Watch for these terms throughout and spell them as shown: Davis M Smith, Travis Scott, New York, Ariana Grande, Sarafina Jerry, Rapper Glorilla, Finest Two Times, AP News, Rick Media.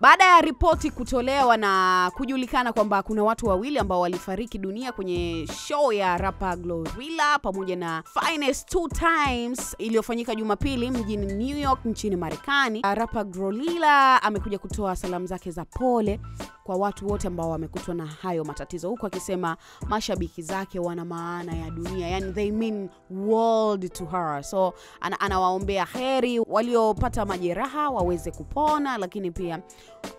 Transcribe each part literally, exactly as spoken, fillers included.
Baada ya ripoti kutolewa na kujulikana kwamba kuna watu wawili ambao walifariki dunia kwenye show ya Rapper Glorilla pamoja na Finest Two Times iliyofanyika Jumapili mjini New York nchini Marekani, Rapper Glorilla amekuja kutoa salamu zake za pole kwa watu wote ambao wamekutwa na hayo matatizo, huko akisema mashabiki zake wana maana ya dunia, yani they mean world to her. So ana, anawaombea heri waliopata majeraha waweze kupona, lakini pia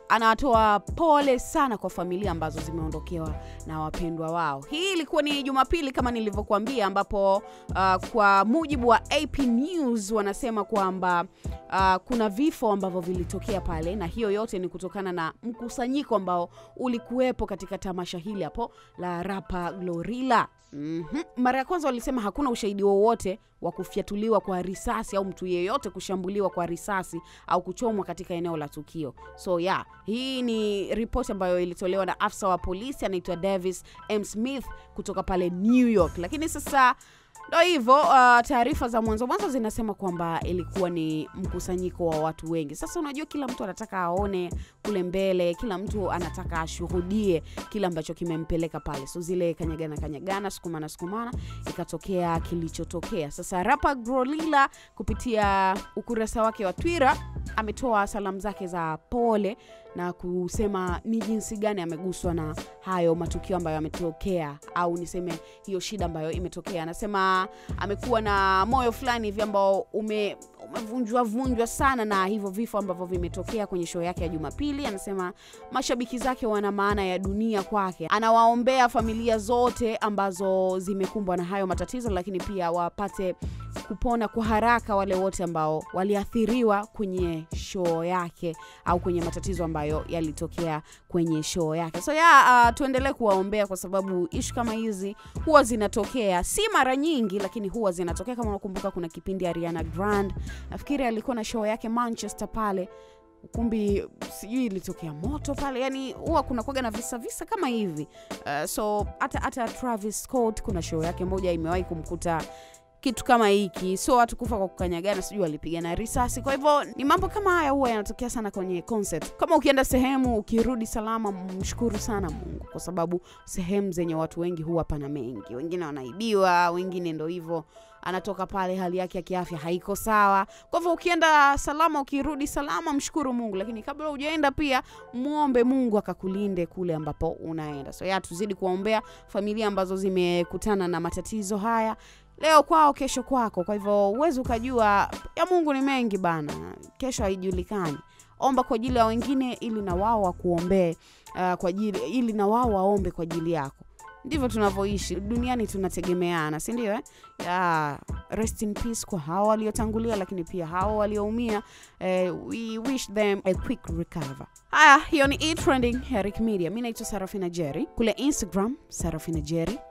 anatoa pole sana kwa familia ambazo zimeondokewa na wapendwa wao. Hii ilikuwa ni Jumapili kama nilivyokuambia, ambapo uh, kwa mujibu wa A P News wanasema kwamba uh, kuna vifo ambavyo vilitokea pale, na hiyo yote ni kutokana na mkusanyiko ambao ulikuwepo katika tamasha hili hapo la Rapper Glorilla. Mm-hmm. Mara ya kwanza walisema hakuna ushahidi wowote wa kufyatuliwa kwa risasi au mtu yeyote kushambuliwa kwa risasi au kuchomwa katika eneo la tukio. So yeah, hii ni ripoti ambayo ilitolewa na afisa wa polisi anaitwa Davis M Smith kutoka pale New York. Lakini sasa ndio hivyo, uh, taarifa za mwanzo mwanzo zinasema kwamba ilikuwa ni mkusanyiko wa watu wengi. Sasa unajua kila mtu anataka aone kule mbele, kila mtu anataka ashuhudie kila ambacho kimempeleka pale. So zile kanyagana kanyagana, sukumana sukumana, ikatokea kilichotokea. Sasa Rapper Glorilla kupitia ukurasa wake wa Twitter ametoa salamu zake za pole na kusema ni jinsi gani ameguswa na hayo matukio ambayo yametokea, au niseme hiyo shida ambayo imetokea. Anasema amekuwa na moyo fulani hivi ambao ume umevunjwa vunjwa sana na hivyo vifo ambavyo vimetokea kwenye show yake ya Jumapili. Anasema mashabiki zake wana maana ya dunia kwake. Anawaombea familia zote ambazo zimekumbwa na hayo matatizo, lakini pia wapate kupona kwa haraka wale wote ambao waliathiriwa kwenye show yake au kwenye matatizo ambayo yalitokea kwenye show yake. So ya uh, tuendelee kuwaombea kwa sababu issue kama hizi huwa zinatokea, si mara nyingi lakini huwa zinatokea. Kama unakumbuka kuna kipindi Ariana Grande nafikiri alikuwa na show yake Manchester pale, ukumbi sijui ilitokea moto pale, yani huwa kuna kuaga na visa visa kama hivi. Uh, so hata hata Travis Scott kuna show yake moja imewahi kumkuta kitu kama hiki. So watu kufa kwa kukanyagana, sijui walipigana risasi. Kwa hivyo ni mambo kama haya huwa yanatokea sana kwenye concert. Kama ukienda sehemu ukirudi salama, mshukuru sana Mungu kwa sababu sehemu zenye watu wengi huwa pana mengi. Wengine wanaibiwa, wengine ndio hivyo, anatoka pale hali yake ya kiafya haiko sawa. Kwa hivyo ukienda salama ukirudi salama, mshukuru Mungu, lakini kabla hujaenda pia muombe Mungu akakulinde kule ambapo unaenda. So ya tuzidi kuombea familia ambazo zimekutana na matatizo haya. Leo kwao, kesho kwako. Kwa hivyo uwezo ukajua ya Mungu ni mengi bana, kesho haijulikani. Omba kwa ajili ya wengine ili na wao wakuombee, uh, kwa ajili ili na wao waombe kwa ajili yako. Ndivyo tunavyoishi duniani, tunategemeana, si ndio eh? Yeah, rest in peace kwa hao waliotangulia, lakini pia hao walioumia, eh, we wish them a quick recover. Haya, hiyo ni E Trending Rick Media. Mimi naitwa Sarafina Jerry, kule Instagram Sarafina Jerry.